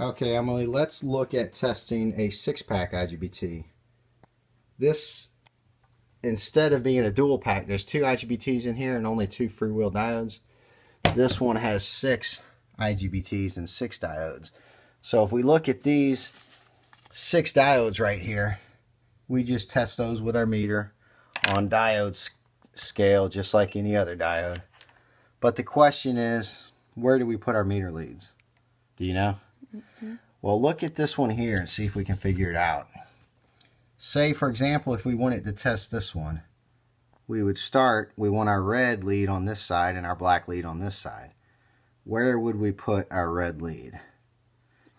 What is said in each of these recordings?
Okay, Emily, let's look at testing a 6-pack IGBT. This, instead of being a dual pack, there's 2 IGBTs in here and only 2 free-wheel diodes. This one has 6 IGBTs and 6 diodes. So if we look at these 6 diodes right here, we just test those with our meter on diode scale, just like any other diode. But the question is, where do we put our meter leads? Do you know? Mm-hmm. Well, look at this one here and see if we can figure it out. Say, for example, if we wanted to test this one, we would start, we want our red lead on this side and our black lead on this side. Where would we put our red lead?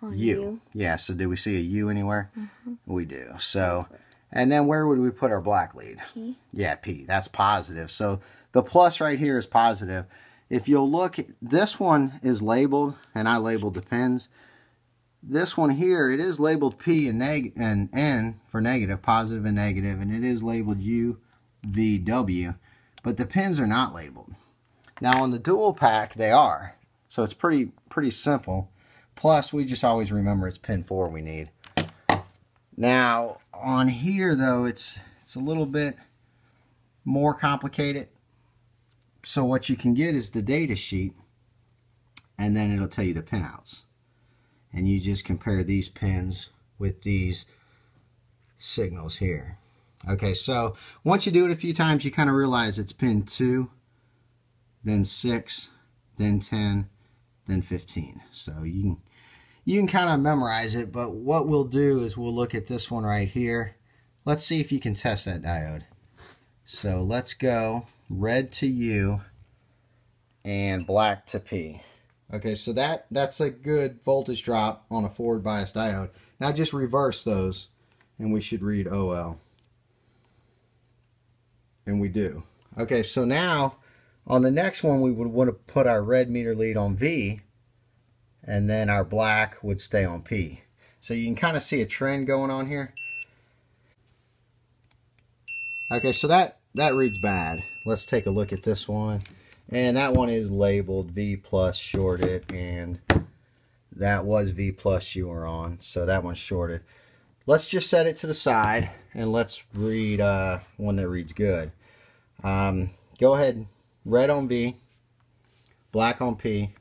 On U. Yeah, so do we see a U anywhere? Mm-hmm. We do. So, and then where would we put our black lead? P. Yeah, P. That's positive. So the plus right here is positive. If you'll look, this one is labeled, and I labeled the pins. This one here, it is labeled P and N for negative, positive and negative, and it is labeled U, V, W, but the pins are not labeled. Now on the dual pack, they are, so it's pretty simple. Plus, we just always remember it's pin 4 we need. Now on here though, it's a little bit more complicated. So what you can get is the data sheet, and then it'll tell you the pinouts. And you just compare these pins with these signals here. Okay, so once you do it a few times, you kind of realize it's pin 2, then 6, then 10, then 15. So you can kind of memorize it, but what we'll do is we'll look at this one right here. Let's see if you can test that diode. So let's go red to U and black to P. Okay, so that's a good voltage drop on a forward bias diode. Now just reverse those, and we should read OL. And we do. Okay, so now on the next one, we would want to put our red meter lead on V, and then our black would stay on P. So you can kind of see a trend going on here. Okay, so that reads bad. Let's take a look at this one. And that one is labeled V plus shorted, and that was V plus you were on, so that one's shorted. Let's just set it to the side and let's read one that reads good. Go ahead, red on V, black on P,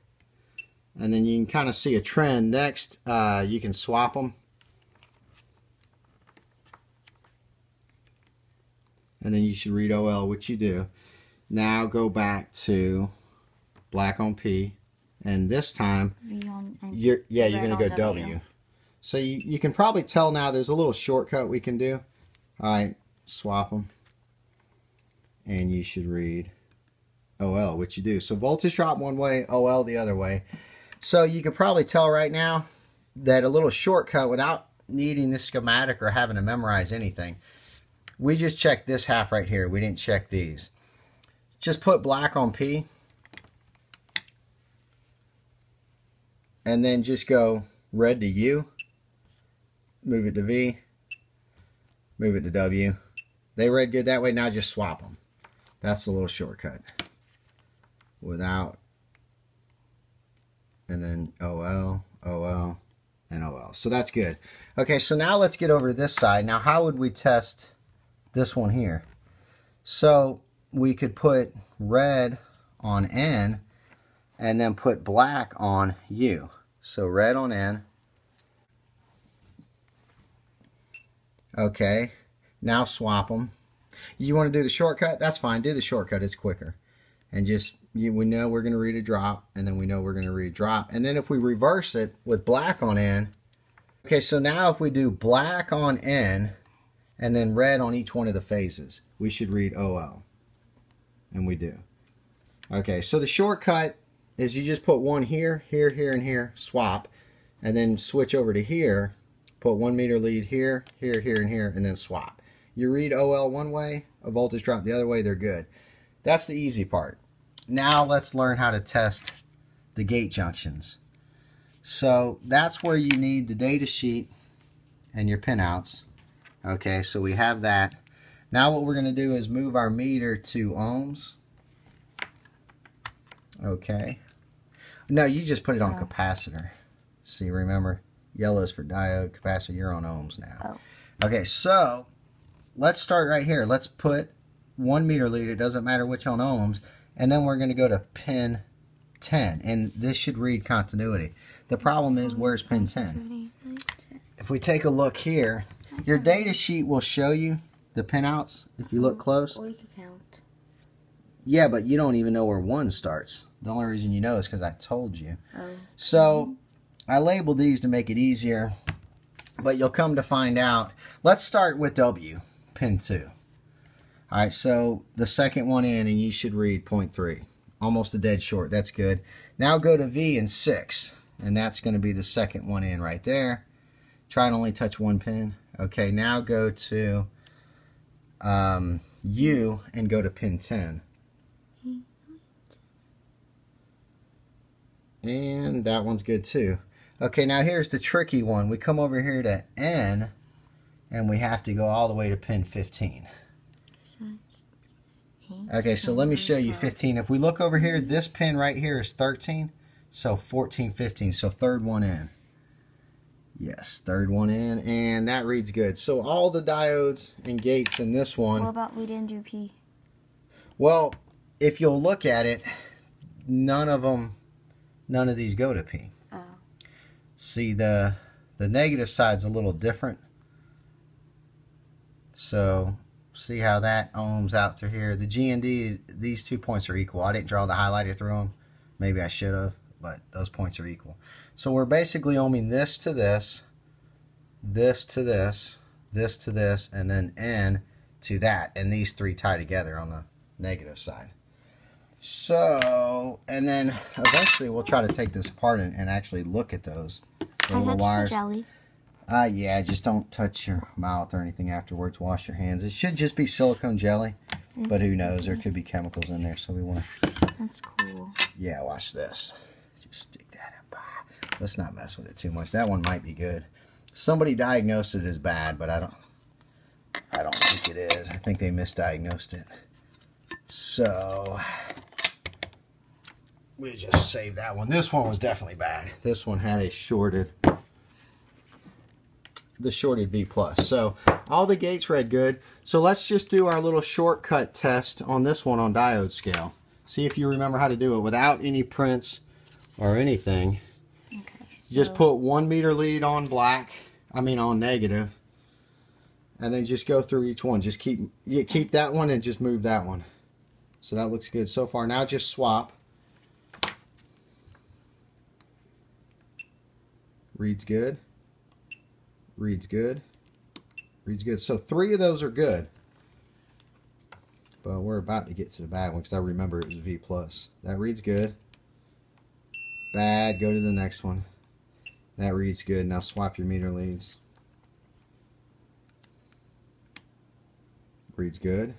and then you can kind of see a trend. Next, you can swap them, and then you should read OL, which you do. Now go back to black on P, and this time you're gonna go W. So you can probably tell now there's a little shortcut we can do. All right, swap them, and you should read OL, which you do. So voltage drop one way, OL the other way. So you can probably tell right now that a little shortcut without needing this schematic or having to memorize anything. We just checked this half right here. We didn't check these. Just put black on P, and then just go red to U, move it to V, move it to W. They read good that way. Now just swap them. That's a little shortcut. Without, and then OL, OL, and OL. So that's good. Okay, so now let's get over to this side. Now how would we test this one here? So we could put red on N and then put black on U. So red on N. Okay, now swap them. You want to do the shortcut? That's fine, do the shortcut, it's quicker. And just, we know we're going to read a drop, and then we know we're going to read a drop. And then if we reverse it with black on N, okay, so now if we do black on N and then red on each one of the phases, we should read OL. And we do. Okay, so the shortcut is you just put one here, here, here, and here, swap, and then switch over to here, put 1 meter lead here, here, here, and here, and then swap. You read OL one way, a voltage drop the other way, they're good. That's the easy part. Now let's learn how to test the gate junctions. So that's where you need the data sheet and your pinouts. Okay, so we have that. Now what we're going to do is move our meter to ohms. Okay. No, you just put it on capacitor. See, remember, Yellow is for diode. Capacitor, you're on ohms now. Oh. Okay, so let's start right here. Let's put 1 meter lead. It doesn't matter which on ohms. And then we're going to go to pin 10. And this should read continuity. The problem is, where's pin 10? If we take a look here, your data sheet will show you the pinouts if you look close. Or you can count. Yeah, but you don't even know where 1 starts. The only reason you know is because I told you. So I labeled these to make it easier, but you'll come to find out. Let's start with W, pin 2. All right, so the second one in, and you should read 0.3. Almost a dead short. That's good. Now go to V and 6, and that's going to be the second one in right there. Try and only touch 1 pin. Okay, now go to U and go to pin 10. And that one's good too. Okay, now here's the tricky one. We come over here to N, and we have to go all the way to pin 15. Okay, so let me show you 15. If we look over here, this pin right here is 13, so 14, 15, so third one in. Yes, third one in, and that reads good. So all the diodes and gates in this one. What about we didn't do P? Well, if you'll look at it, none of these go to P. Oh. See, the negative side's a little different. So see how that ohms out through here. The G and D, these 2 points are equal. I didn't draw the highlighter through them. Maybe I should have, but those points are equal. So we're basically ohming this to this, this to this, this to this, and then N to that. And these 3 tie together on the negative side. So, and then eventually we'll try to take this apart and actually look at those little wires. Yeah, just don't touch your mouth or anything afterwards. Wash your hands. It should just be silicone jelly, but who knows? There could be chemicals in there, so we want to... That's cool. Yeah, watch this. Just stick that in. Let's not mess with it too much. That one might be good. Somebody diagnosed it as bad, but I don't think it is. I think they misdiagnosed it. So... we just saved that one. This one was definitely bad. This one had a shorted, the shorted V+. So all the gates read good. So let's just do our little shortcut test on this one on diode scale. See if you remember how to do it without any prints or anything. Okay, so just put 1 meter lead on black, I mean on negative, and then just go through each one. Just keep that one and just move that one. So that looks good so far. Now just swap. Reads good, reads good, reads good. So 3 of those are good. But we're about to get to the bad one because I remember it was V+. That reads good. Bad, go to the next one. That reads good. Now swap your meter leads. Reads good.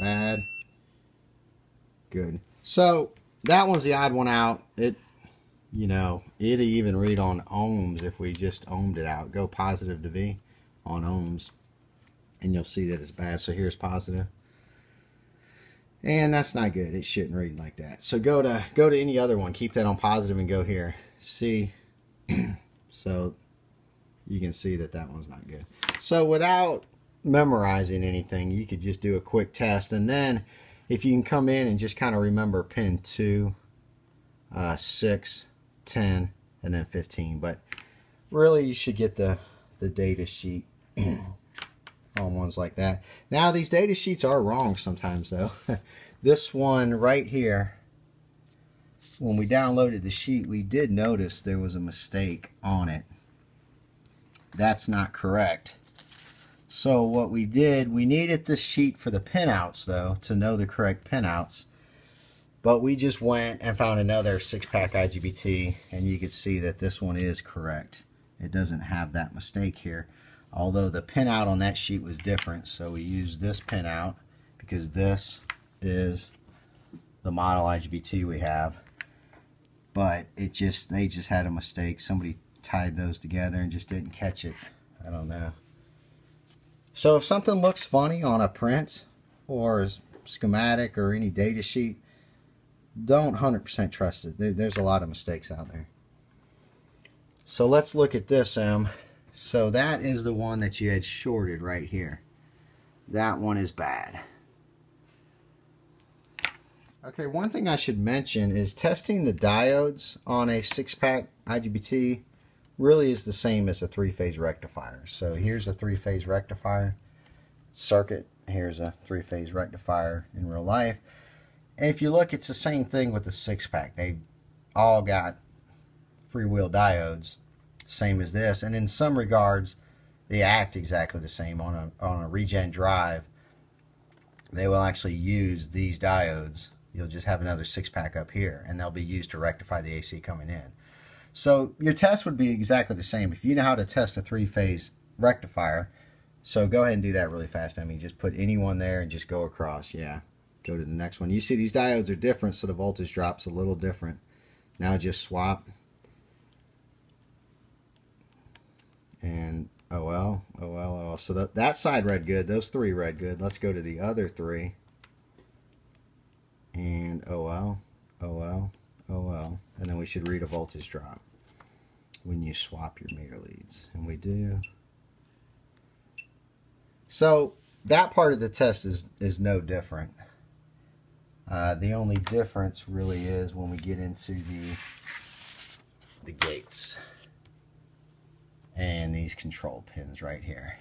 Bad. Good. So that one's the odd one out. It, you know, it'd even read on ohms if we just ohmed it out. Go positive to V on ohms, and you'll see that it's bad. So here's positive. And that's not good. It shouldn't read like that. So go to any other one. Keep that on positive and go here. See? So you can see that that one's not good. So without memorizing anything, you could just do a quick test. And then if you can come in and just kind of remember pin 2, 6, 10, and then 15, but really you should get the data sheet on ones like that. Now these data sheets are wrong sometimes though. This one right here, when we downloaded the sheet, we did notice there was a mistake on it. That's not correct. So what we did, we needed the sheet for the pinouts though, to know the correct pinouts. But we just went and found another 6-pack IGBT, and you can see that this one is correct. It doesn't have that mistake here, although the pinout on that sheet was different. So we used this pinout because this is the model IGBT we have. But it just, they just had a mistake. Somebody tied those together and just didn't catch it. I don't know. So if something looks funny on a print or a schematic or any data sheet, don't 100% trust it. There's a lot of mistakes out there. So let's look at this, So that is the one that you had shorted right here. That one is bad. Okay, one thing I should mention is testing the diodes on a 6-pack IGBT really is the same as a 3-phase rectifier. So here's a 3-phase rectifier circuit. Here's a 3-phase rectifier in real life. And if you look, it's the same thing with the 6-pack. They all got freewheel diodes, same as this. And in some regards, they act exactly the same. On a regen drive, they will actually use these diodes. You'll just have another 6-pack up here, and they'll be used to rectify the AC coming in. So your test would be exactly the same. If you know how to test a 3-phase rectifier, so go ahead and do that really fast. I mean, just put any one there and just go across. Yeah, go to the next one. You see these diodes are different, so the voltage drops a little different. Now just swap. And OL, OL, OL. So that side read good. Those three read good. Let's go to the other three. And OL, OL, OL. And then we should read a voltage drop when you swap your meter leads. And we do. So that part of the test is no different. The only difference really is when we get into the gates and these control pins right here.